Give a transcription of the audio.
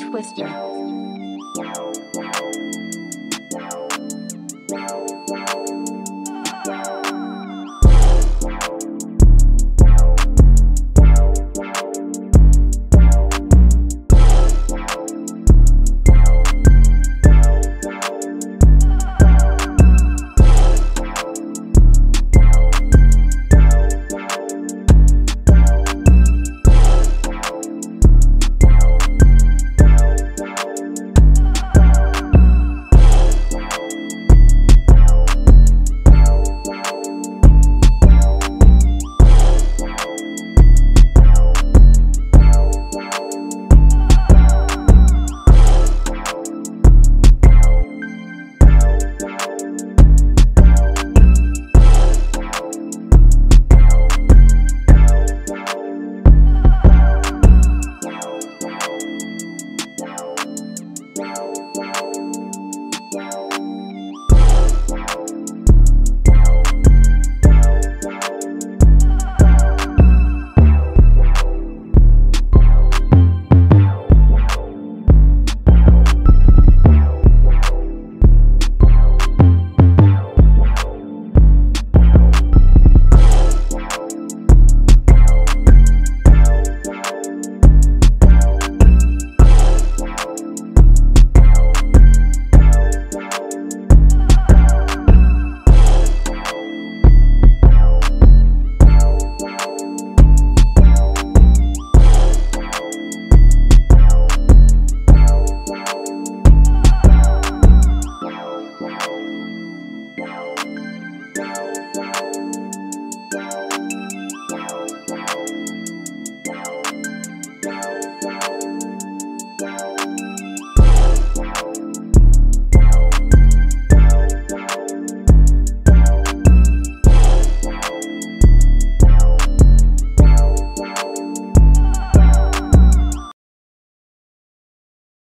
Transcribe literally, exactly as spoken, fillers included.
twstr. Wow.